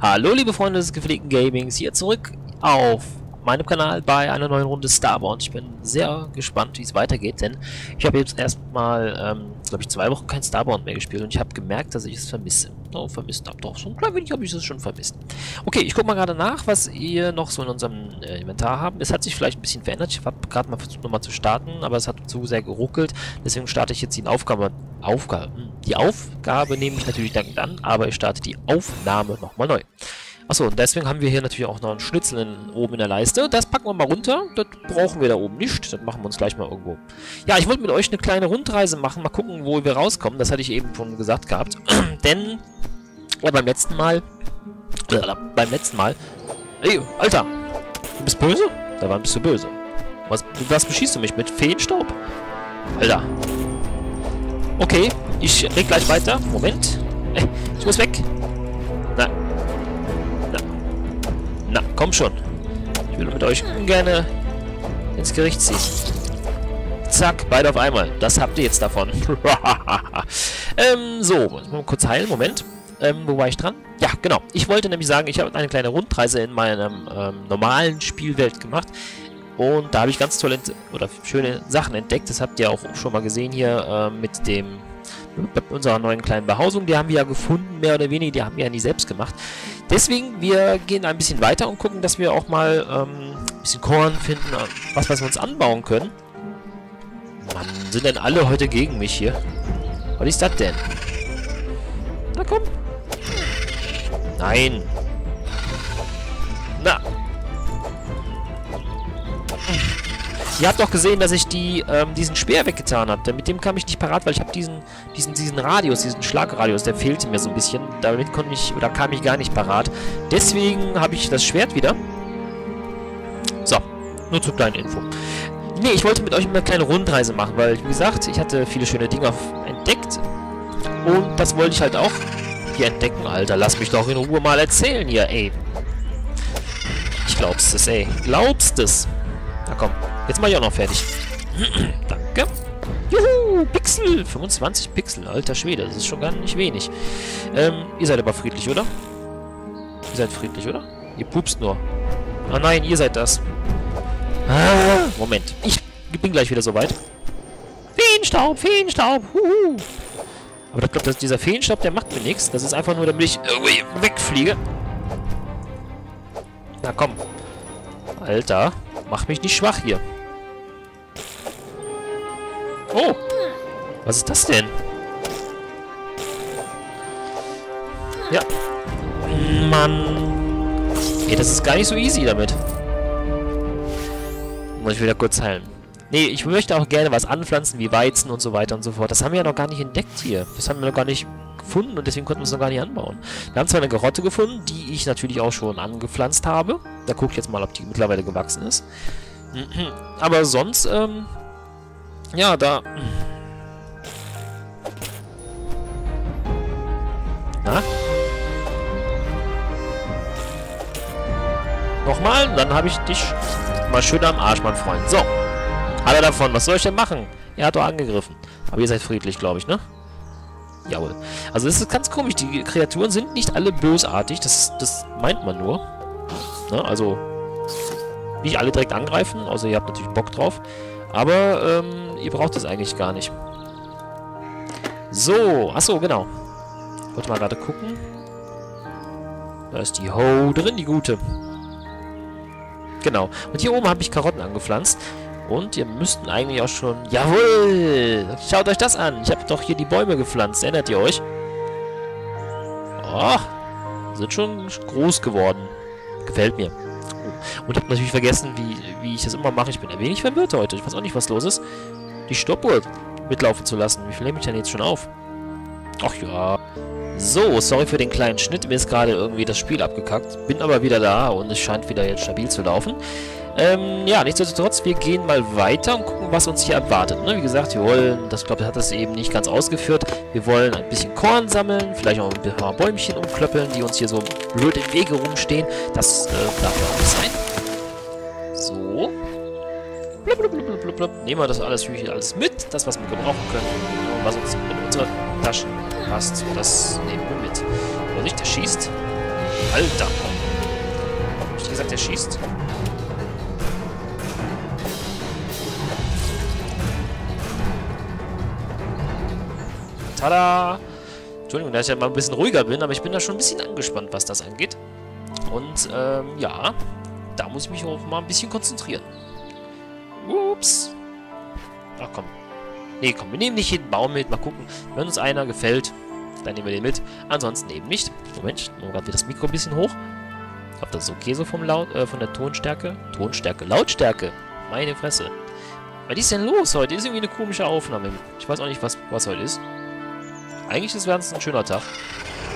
Hallo liebe Freunde des gepflegten Gamings, hier zurück auf meinem Kanal bei einer neuen Runde Starbound. Ich bin sehr gespannt, wie es weitergeht, denn ich habe jetzt erstmal, glaube ich, 2 Wochen kein Starbound mehr gespielt und ich habe gemerkt, dass ich es vermisse. Oh, vermisst habe doch. So ein klein wenig habe ich es schon vermisst. Okay, ich gucke mal gerade nach, was ihr noch so in unserem Inventar haben. Es hat sich vielleicht ein bisschen verändert. Ich habe gerade mal versucht, nochmal zu starten, aber es hat zu sehr geruckelt. Deswegen starte ich jetzt die Aufgabe. Die Aufgabe nehme ich natürlich dankend an, aber ich starte die Aufnahme nochmal neu. Achso, und deswegen haben wir hier natürlich auch noch einen Schnitzel oben in der Leiste. Das packen wir mal runter. Das brauchen wir da oben nicht. Das machen wir uns gleich mal irgendwo. Ja, ich wollte mit euch eine kleine Rundreise machen. Mal gucken, wo wir rauskommen. Das hatte ich eben schon gesagt gehabt. Denn beim letzten Mal... Ey, Alter! Du bist böse? Da bist du böse. Was beschießt du mich mit? Feenstaub? Alter. Okay, ich reg gleich weiter. Moment. Ich muss weg. Nein. Na, komm schon. Ich will mit euch gerne ins Gericht ziehen. Zack, beide auf einmal. Das habt ihr jetzt davon. So, mal kurz heilen. Moment. Wo war ich dran? Ja, genau. Ich wollte nämlich sagen, ich habe eine kleine Rundreise in meinem normalen Spielwelt gemacht. Und da habe ich ganz tolle oder schöne Sachen entdeckt. Das habt ihr auch schon mal gesehen hier mit dem... unserer neuen kleinen Behausung, die haben wir ja gefunden, mehr oder weniger, die haben wir ja nie selbst gemacht. Deswegen, wir gehen ein bisschen weiter und gucken, dass wir auch mal ein bisschen Korn finden, was wir uns anbauen können. Mann, sind denn alle heute gegen mich hier? Was ist das denn? Na komm! Nein! Na! Ihr habt doch gesehen, dass ich diesen Speer weggetan habe. Mit dem kam ich nicht parat, weil ich habe diesen Schlagradius, der fehlte mir so ein bisschen. Damit kam ich gar nicht parat. Deswegen habe ich das Schwert wieder. So, nur zur kleinen Info. Nee, ich wollte mit euch eine kleine Rundreise machen, weil, wie gesagt, ich hatte viele schöne Dinge entdeckt. Und das wollte ich halt auch hier entdecken. Alter, lass mich doch in Ruhe mal erzählen hier, ey. Ich glaub's es, ey. Glaubst es. Na komm, jetzt mach ich auch noch fertig. Danke. Juhu, Pixel. 25 Pixel, alter Schwede. Das ist schon gar nicht wenig. Ihr seid aber friedlich, oder? Ihr seid friedlich, oder? Ihr pupst nur. Ah nein, ihr seid das. Ah, Moment. Ich bin gleich wieder soweit. Feenstaub, Feenstaub. Huhu. Aber ich glaube, dieser Feenstaub, der macht mir nichts. Das ist einfach nur, damit ich irgendwie wegfliege. Na komm. Alter. Mach mich nicht schwach hier. Oh! Was ist das denn? Ja. Mann. Ey, das ist gar nicht so easy damit. Muss ich wieder kurz heilen. Nee, ich möchte auch gerne was anpflanzen, wie Weizen und so weiter und so fort. Das haben wir ja noch gar nicht entdeckt hier. Das haben wir noch gar nicht gefunden und deswegen konnten wir es noch gar nicht anbauen. Wir haben zwar eine Grotte gefunden, die ich natürlich auch schon angepflanzt habe. Da gucke ich jetzt mal, ob die mittlerweile gewachsen ist. Aber sonst, ja, da... Na? Nochmal, dann habe ich dich mal schön am Arsch, mein Freund. So. Alle davon, was soll ich denn machen? Er hat doch angegriffen. Aber ihr seid friedlich, glaube ich, ne? Jawohl. Also das ist ganz komisch. Die Kreaturen sind nicht alle bösartig. Das meint man nur. Ne? Also nicht alle direkt angreifen. Außer ihr habt natürlich Bock drauf. Aber ihr braucht das eigentlich gar nicht. So. Achso, genau. Ich wollte mal gerade gucken. Da ist die Ho drin, die gute. Genau. Und hier oben habe ich Karotten angepflanzt. Und ihr müssten eigentlich auch schon... Jawohl! Schaut euch das an! Ich habe doch hier die Bäume gepflanzt. Erinnert ihr euch? Oh! Sind schon groß geworden. Gefällt mir. Oh. Und ich habe natürlich vergessen, wie ich das immer mache. Ich bin ein wenig verwirrt heute. Ich weiß auch nicht, was los ist. Die Stoppuhr mitlaufen zu lassen. Wie viel nehme ich denn jetzt schon auf? Ach ja. So, sorry für den kleinen Schnitt. Mir ist gerade irgendwie das Spiel abgekackt. Bin aber wieder da und es scheint wieder jetzt stabil zu laufen. Ja, nichtsdestotrotz, wir gehen mal weiter und gucken, was uns hier erwartet. Ne? Wie gesagt, wir wollen, das glaube ich, hat das eben nicht ganz ausgeführt, wir wollen ein bisschen Korn sammeln, vielleicht auch ein paar Bäumchen umklöppeln, die uns hier so blöd im Wege rumstehen. Das darf ja auch sein. So. Blub, blub, blub, blub, blub. Nehmen wir das alles mit, das, was wir gebrauchen können, was uns in unsere Taschen passt. So, das nehmen wir mit. Oder nicht, der schießt. Alter. Hab ich gesagt, der schießt? Tada! Entschuldigung, dass ich ja mal ein bisschen ruhiger bin, aber ich bin da schon ein bisschen angespannt, was das angeht. Und, ja, da muss ich mich auch mal ein bisschen konzentrieren. Ups. Ach komm. Nee, komm, wir nehmen nicht jeden Baum mit, mal gucken. Wenn uns einer gefällt, dann nehmen wir den mit. Ansonsten eben nicht. Moment, nur gerade wieder das Mikro ein bisschen hoch. Ich glaube, das ist okay so vom Laut, von der Tonstärke. Lautstärke. Meine Fresse. Was ist denn los heute? Ist irgendwie eine komische Aufnahme. Ich weiß auch nicht, was heute ist. Eigentlich ist es ein schöner Tag.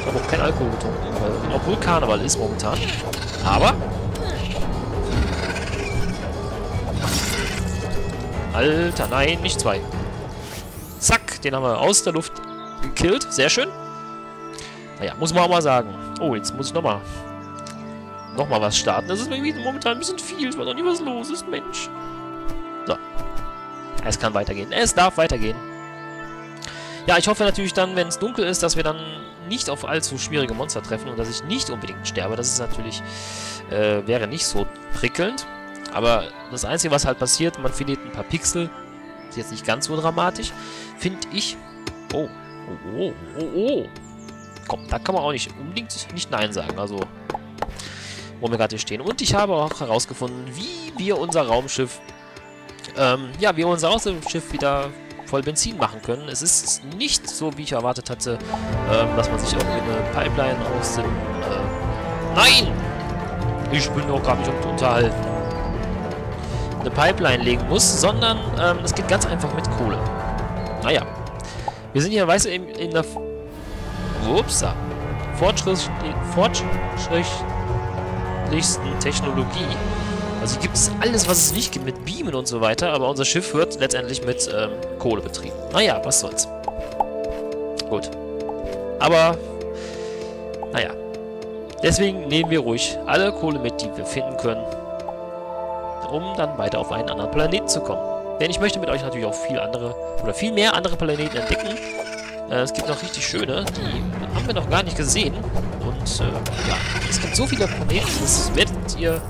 Ich habe auch keinen Alkohol getrunken, obwohl Karneval ist momentan. Aber... Alter, nein, nicht zwei. Zack, den haben wir aus der Luft gekillt. Sehr schön. Naja, muss man auch mal sagen. Oh, jetzt muss ich nochmal was starten. Das ist irgendwie momentan ein bisschen viel. Ich weiß auch nicht, was los ist, Mensch. So. Es kann weitergehen. Es darf weitergehen. Ja, ich hoffe natürlich dann, wenn es dunkel ist, dass wir dann nicht auf allzu schwierige Monster treffen und dass ich nicht unbedingt sterbe. Das ist natürlich, wäre nicht so prickelnd. Aber das Einzige, was halt passiert, man verliert ein paar Pixel. Ist jetzt nicht ganz so dramatisch, finde ich. Oh. Komm, da kann man auch nicht unbedingt nicht Nein sagen. Also, wo wir gerade hier stehen. Und ich habe auch herausgefunden, wie wir unser Raumschiff, wieder voll Benzin machen können. Es ist nicht so, wie ich erwartet hatte, dass man sich irgendwie eine Pipeline aus dem... Nein! Ich bin doch gar nicht unterhalten. Eine Pipeline legen muss, sondern es geht ganz einfach mit Kohle. Naja. Wir sind hier, weißt du, in der... Upsa. Fortschrittlichsten Technologie. Also hier gibt es alles, was es nicht gibt, mit Beamen und so weiter, aber unser Schiff wird letztendlich mit Kohle betrieben. Naja, was soll's. Gut. Aber... Naja. Deswegen nehmen wir ruhig alle Kohle mit, die wir finden können, um dann weiter auf einen anderen Planeten zu kommen. Denn ich möchte mit euch natürlich auch viel mehr andere Planeten entdecken. Es gibt noch richtig schöne, die haben wir noch gar nicht gesehen. Und ja, es gibt so viele Planeten, das werdet ihr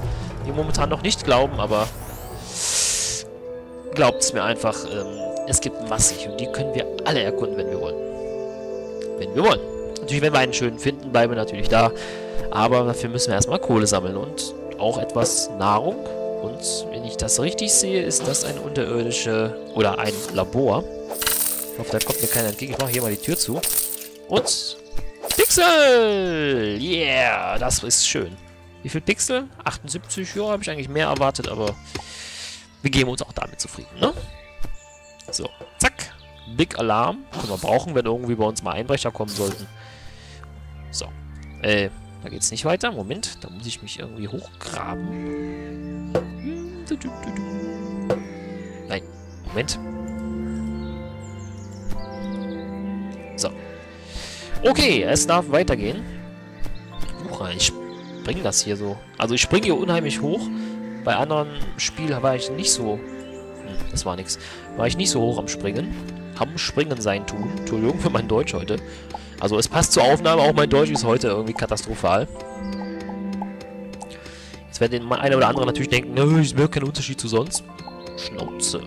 momentan noch nicht glauben, aber glaubt es mir einfach, es gibt massig und die können wir alle erkunden, wenn wir wollen. Natürlich, wenn wir einen schönen finden, bleiben wir natürlich da, aber dafür müssen wir erstmal Kohle sammeln und auch etwas Nahrung. Und wenn ich das richtig sehe, ist das ein unterirdische oder ein Labor. Ich hoffe, da kommt mir keiner entgegen. Ich mache hier mal die Tür zu. Und Pixel! Yeah, das ist schön. Wie viel Pixel? 78, ja, habe ich eigentlich mehr erwartet, aber wir geben uns auch damit zufrieden, ne? So, zack. Big Alarm. Können wir brauchen, wenn irgendwie bei uns mal Einbrecher kommen sollten. So, da geht's nicht weiter. Moment, da muss ich mich irgendwie hochgraben. Nein, Moment. So. Okay, es darf weitergehen. Ich springe das hier so. Also ich springe hier unheimlich hoch. Bei anderen Spielen war ich nicht so... das war nix. War ich nicht so hoch am Springen. Am Springen sein tun. Entschuldigung für mein Deutsch heute. Also es passt zur Aufnahme, auch mein Deutsch ist heute irgendwie katastrophal. Jetzt werden den einer oder andere natürlich denken, nö, ich merke keinen Unterschied zu sonst. Schnauze.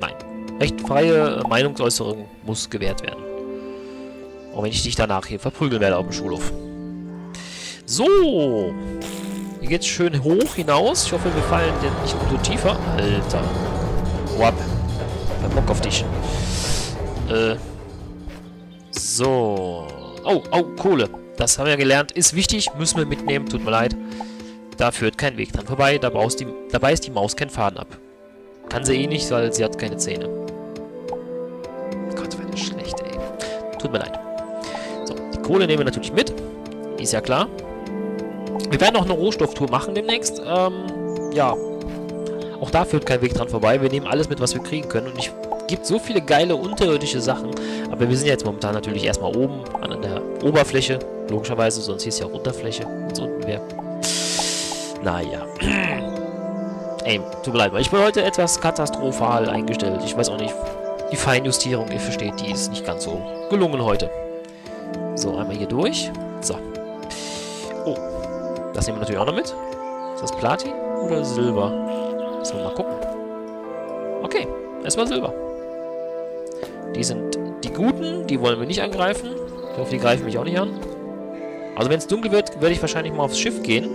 Nein. Recht freie Meinungsäußerung muss gewährt werden. Auch wenn ich dich danach hier verprügeln werde auf dem Schulhof. So. Hier geht's schön hoch hinaus. Ich hoffe, wir fallen denn nicht umso tiefer. Alter. Wap. Ich hab Bock auf dich. So. Oh, Kohle. Das haben wir gelernt. Ist wichtig. Müssen wir mitnehmen. Tut mir leid. Da führt kein Weg dran vorbei. Da beißt die Maus keinen Faden ab. Kann sie eh nicht, weil sie hat keine Zähne. Gott, war das schlecht, ey. Tut mir leid. So, die Kohle nehmen wir natürlich mit. Ist ja klar. Wir werden noch eine Rohstofftour machen demnächst. Ja. Auch da führt kein Weg dran vorbei. Wir nehmen alles mit, was wir kriegen können. Und ich... gibt so viele geile unterirdische Sachen, aber wir sind jetzt momentan natürlich erstmal oben an der Oberfläche, logischerweise, sonst hieß ja Unterfläche, und so unten wäre. Naja. Ey, tut mir leid, ich bin heute etwas katastrophal eingestellt. Ich weiß auch nicht, die Feinjustierung, ihr versteht, die ist nicht ganz so gelungen heute. So, einmal hier durch. So. Das nehmen wir natürlich auch noch mit. Ist das Platin oder Silber? Lass mal gucken. Okay, erstmal Silber. Die sind die Guten, die wollen wir nicht angreifen. Ich hoffe, die greifen mich auch nicht an. Also wenn es dunkel wird, werde ich wahrscheinlich mal aufs Schiff gehen.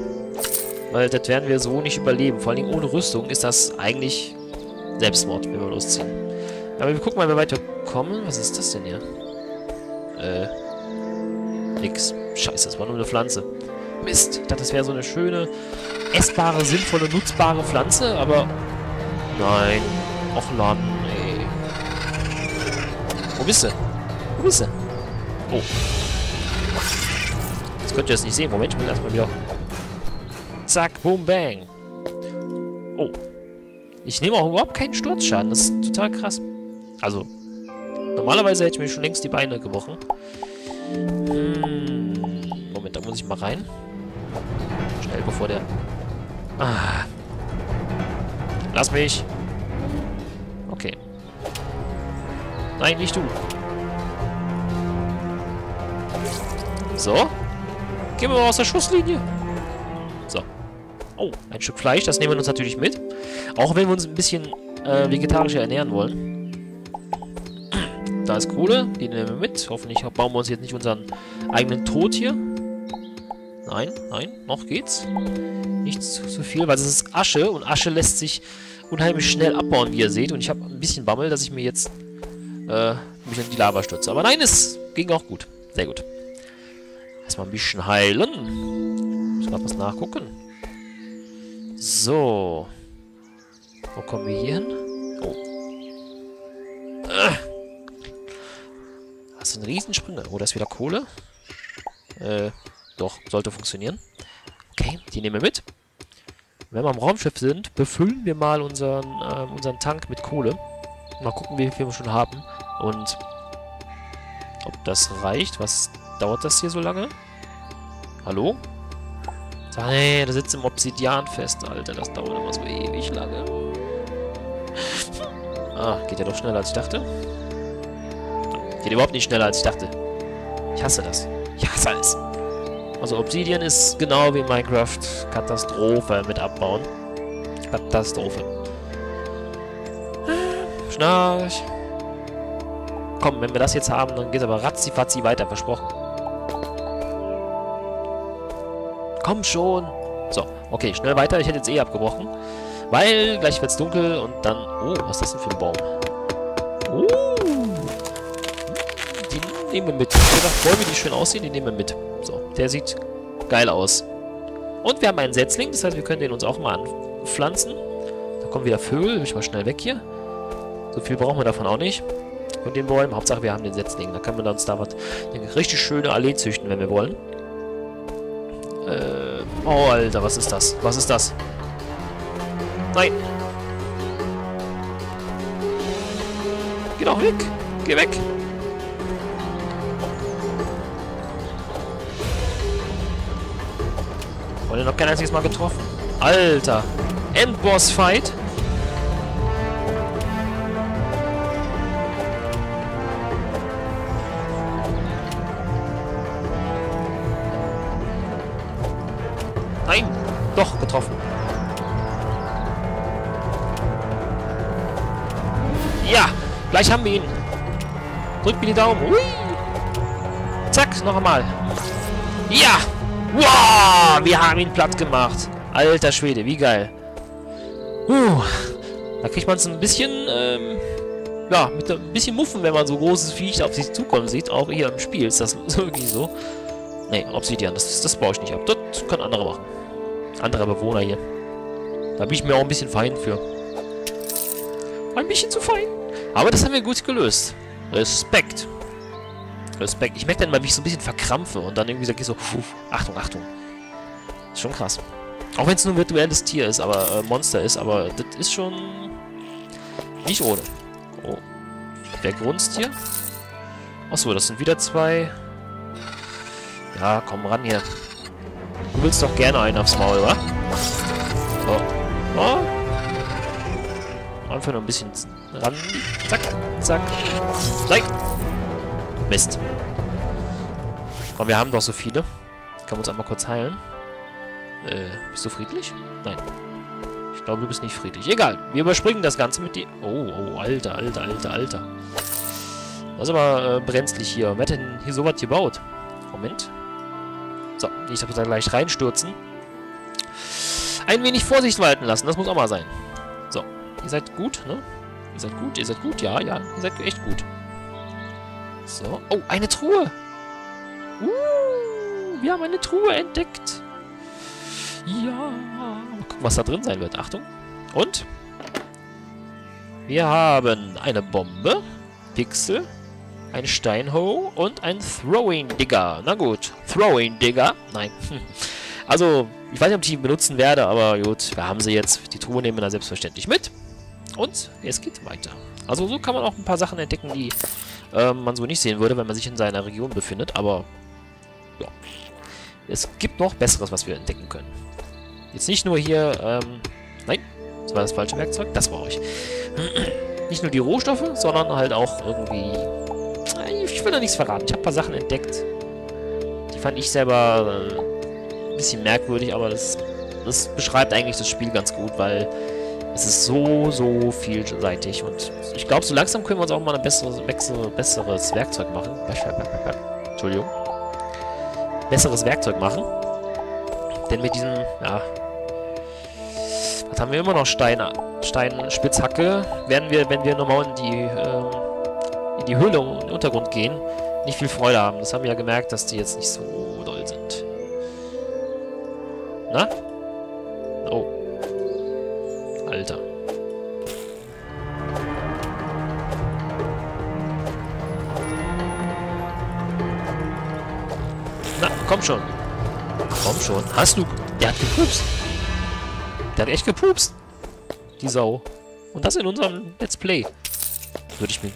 Weil das werden wir so nicht überleben. Vor allen Dingen ohne Rüstung ist das eigentlich Selbstmord, wenn wir losziehen. Aber wir gucken mal, wie wir weiterkommen. Was ist das denn hier? Nix. Scheiße, das war nur eine Pflanze. Mist, ich dachte, das wäre so eine schöne, essbare, sinnvolle, nutzbare Pflanze, aber... Nein. Och, Laden, ey. Wo bist du? Wo bist du? Oh. Jetzt könnt ihr das nicht sehen. Moment, ich will erstmal wieder... Zack, boom, bang. Oh. Ich nehme auch überhaupt keinen Sturzschaden. Das ist total krass. Also, normalerweise hätte ich mir schon längst die Beine gebrochen. Moment, da muss ich mal rein. Schnell, bevor der... Ah. Lass mich. Okay. Nein, nicht du. So. Gehen wir mal aus der Schusslinie. So. Oh, ein Stück Fleisch. Das nehmen wir uns natürlich mit. Auch wenn wir uns ein bisschen vegetarischer ernähren wollen. Da ist Kohle, die nehmen wir mit. Hoffentlich bauen wir uns jetzt nicht unseren eigenen Tod hier. Nein, nein, noch geht's. Nicht zu viel, weil es ist Asche und Asche lässt sich unheimlich schnell abbauen, wie ihr seht. Und ich habe ein bisschen Bammel, dass ich mir jetzt mich in die Lava stürze. Aber nein, es ging auch gut. Sehr gut. Erstmal ein bisschen heilen. Muss gerade was nachgucken. So. Wo kommen wir hier hin? Oh. Das sind Riesensprünge. Oh, da ist wieder Kohle. Doch, sollte funktionieren. Okay, die nehmen wir mit. Wenn wir am Raumschiff sind, befüllen wir mal unseren Tank mit Kohle. Mal gucken, wie viel wir schon haben. Und ob das reicht. Was dauert das hier so lange? Hallo? Nee, da sitzt im Obsidian fest, Alter. Das dauert immer so ewig lange. Ah, geht ja doch schneller, als ich dachte. Geht überhaupt nicht schneller, als ich dachte. Ich hasse das. Ich hasse es. Also Obsidian ist genau wie Minecraft Katastrophe mit Abbauen. Katastrophe. Schnarch. Komm, wenn wir das jetzt haben, dann geht's aber ratzifatzi weiter, versprochen. Komm schon. So, okay, schnell weiter. Ich hätte jetzt eh abgebrochen. Weil gleich wird's dunkel und dann... Oh, was ist das denn für ein Baum? Nehmen wir mit. Ich habe gedacht, Bäume, die schön aussehen, die nehmen wir mit. So, der sieht geil aus. Und wir haben einen Setzling, das heißt, wir können den uns auch mal anpflanzen. Da kommen wieder Vögel, ich mal schnell weg hier. So viel brauchen wir davon auch nicht. Und den Bäumen, Hauptsache wir haben den Setzling. Da können wir uns da was, eine richtig schöne Allee züchten, wenn wir wollen. Oh, Alter, was ist das? Was ist das? Nein. Geh doch weg. Geh weg. Wurde noch kein einziges Mal getroffen. Alter. Endboss-Fight. Nein. Doch, getroffen. Ja. Gleich haben wir ihn. Drückt mir die Daumen. Ui. Zack. Noch einmal. Ja. Wow, wir haben ihn platt gemacht. Alter Schwede, wie geil. Da kriegt man es ein bisschen, ja, mit ein bisschen Muffen, wenn man so großes Viech auf sich zukommen sieht. Auch hier im Spiel ist das irgendwie so. Ne, Obsidian, das baue ich nicht ab. Das können andere machen. Andere Bewohner hier. Da bin ich mir auch ein bisschen fein für. Ein bisschen zu fein. Aber das haben wir gut gelöst. Respekt. Respekt. Ich merke dann mal, wie ich so ein bisschen verkrampfe und dann irgendwie sage ich so, Achtung, Achtung. Ist schon krass. Auch wenn es nur ein virtuelles Tier ist, aber Monster ist, aber das ist schon nicht ohne. Oh. Der Grunzt hier. Achso, das sind wieder zwei. Ja, komm ran hier. Du willst doch gerne einen aufs Maul, wa? So. Oh. Einfach nur ein bisschen ran. Zack, zack. Nein. Mist. Komm, wir haben doch so viele. Können wir uns einmal kurz heilen. Bist du friedlich? Nein. Ich glaube, du bist nicht friedlich. Egal, wir überspringen das Ganze mit dir. Oh, Alter. Das ist aber brenzlig hier. Wer hat denn hier sowas gebaut? Moment. So, ich darf da gleich reinstürzen. Ein wenig Vorsicht walten lassen, das muss auch mal sein. So, ihr seid gut, ne? Ihr seid gut, ja, ihr seid echt gut. So, oh, eine Truhe! Wir haben eine Truhe entdeckt! Ja, mal gucken, was da drin sein wird. Achtung! Und? Wir haben eine Bombe, Pixel, ein Steinhau und ein Throwing Digger. Na gut, Throwing Digger? Nein. Also, ich weiß nicht, ob ich die benutzen werde, aber gut, wir haben sie jetzt. Die Truhe nehmen wir da selbstverständlich mit. Und es geht weiter. Also so kann man auch ein paar Sachen entdecken, die man so nicht sehen würde, wenn man sich in seiner Region befindet. Aber ja, es gibt noch Besseres, was wir entdecken können. Jetzt nicht nur hier, nein, das war das falsche Werkzeug, das war ich. Nicht nur die Rohstoffe, sondern halt auch irgendwie, ich will da nichts verraten. Ich habe ein paar Sachen entdeckt, die fand ich selber ein bisschen merkwürdig, aber das beschreibt eigentlich das Spiel ganz gut, weil es ist so vielseitig und ich glaube, so langsam können wir uns auch mal ein besseres Werkzeug machen. Entschuldigung. Besseres Werkzeug machen. Denn mit diesem, ja... Was haben wir immer noch? Steinspitzhacke. Werden wir, wenn wir nochmal in die Höhle und in den Untergrund gehen, nicht viel Freude haben. Das haben wir ja gemerkt, dass die jetzt nicht so doll sind. Na? Oh. Alter. Na, komm schon. Komm schon. Hast du... Der hat gepupst. Der hat echt gepupst. Die Sau. Und das in unserem Let's Play. Würde ich mir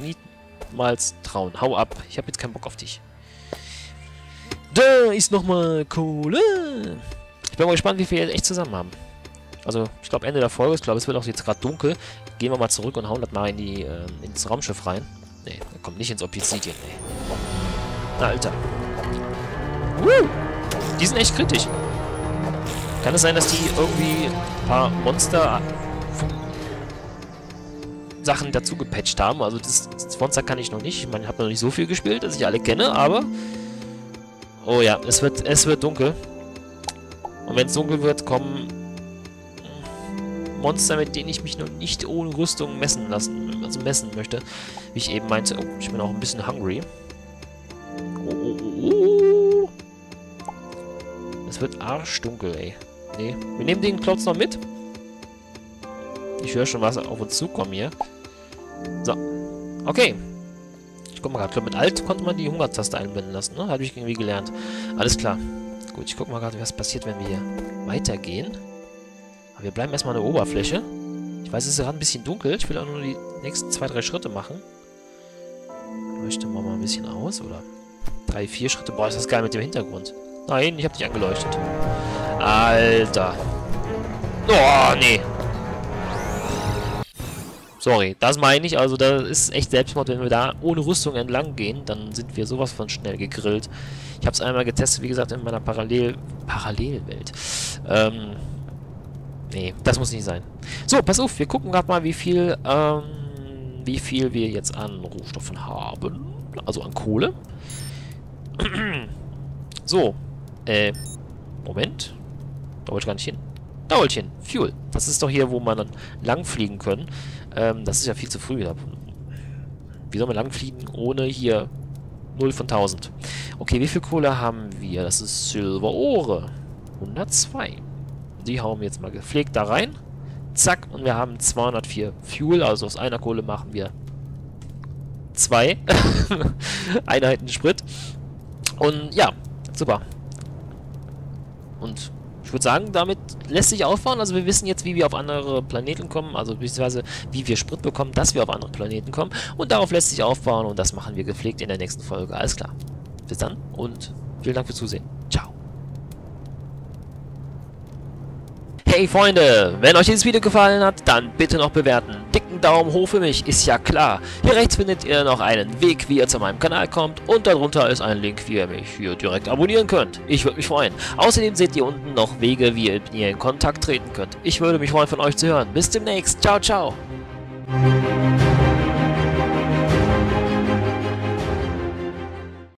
niemals trauen. Hau ab. Ich habe jetzt keinen Bock auf dich. Da ist nochmal Kohle. Ich bin mal gespannt, wie viel wir echt zusammen haben. Also, ich glaube, Ende der Folge, ich glaube, es wird auch jetzt gerade dunkel. Gehen wir mal zurück und hauen das mal ins Raumschiff rein. Nee, er kommt nicht ins Obsidian, nee. Na, Alter. Die sind echt kritisch. Kann es sein, dass die irgendwie ein paar Monster-Sachen dazu gepatcht haben? Also, das Monster kann ich noch nicht. Ich meine, ich habe noch nicht so viel gespielt, dass ich alle kenne, aber... Oh ja, es wird dunkel. Und wenn es dunkel wird, kommen... Monster, mit denen ich mich noch nicht ohne Rüstung messen möchte. Wie ich eben meinte, oh, ich bin auch ein bisschen hungry. Oh. Es wird arschdunkel, ey. Nee, wir nehmen den Klotz noch mit. Ich höre schon, was auf uns zukommt hier. So, okay. Ich guck mal gerade, mit Alt konnte man die Hungertaste einbinden lassen, ne? Habe ich irgendwie gelernt. Alles klar. Gut, ich guck mal gerade, was passiert, wenn wir weitergehen. Wir bleiben erstmal an der Oberfläche. Ich weiß, es ist gerade ein bisschen dunkel. Ich will auch nur die nächsten 2, 3 Schritte machen. Leuchten wir mal ein bisschen aus, oder? 3, 4 Schritte. Boah, ist das geil mit dem Hintergrund. Nein, ich habe dich angeleuchtet. Alter. Oh, nee. Sorry, das meine ich. Also, das ist echt Selbstmord. Wenn wir da ohne Rüstung entlang gehen, dann sind wir sowas von schnell gegrillt. Ich habe es einmal getestet, wie gesagt, in meiner Parallelwelt. Nee, das muss nicht sein. So, pass auf, wir gucken gerade mal, wie viel wir jetzt an Rohstoffen haben. Also an Kohle. So, Moment. Da wollte ich gar nicht hin. Da wollte ich hin. Fuel. Das ist doch hier, wo man dann langfliegen können. Das ist ja viel zu früh wieder. Wie soll man langfliegen ohne hier 0 von 1000? Okay, wie viel Kohle haben wir? Das ist Silberohre. 102. Die hauen wir jetzt mal gepflegt da rein. Zack, und wir haben 204 Fuel. Also aus einer Kohle machen wir 2 Einheiten Sprit. Und ja, super. Und ich würde sagen, damit lässt sich aufbauen. Also wir wissen jetzt, wie wir auf andere Planeten kommen. Also beziehungsweise, wie wir Sprit bekommen, dass wir auf andere Planeten kommen. Und darauf lässt sich aufbauen. Und das machen wir gepflegt in der nächsten Folge. Alles klar. Bis dann und vielen Dank fürs Zusehen. Ciao. Hey Freunde, wenn euch dieses Video gefallen hat, dann bitte noch bewerten. Dicken Daumen hoch für mich, ist ja klar. Hier rechts findet ihr noch einen Weg, wie ihr zu meinem Kanal kommt, und darunter ist ein Link, wie ihr mich hier direkt abonnieren könnt. Ich würde mich freuen. Außerdem seht ihr unten noch Wege, wie ihr mit mir in Kontakt treten könnt. Ich würde mich freuen, von euch zu hören. Bis demnächst. Ciao, ciao.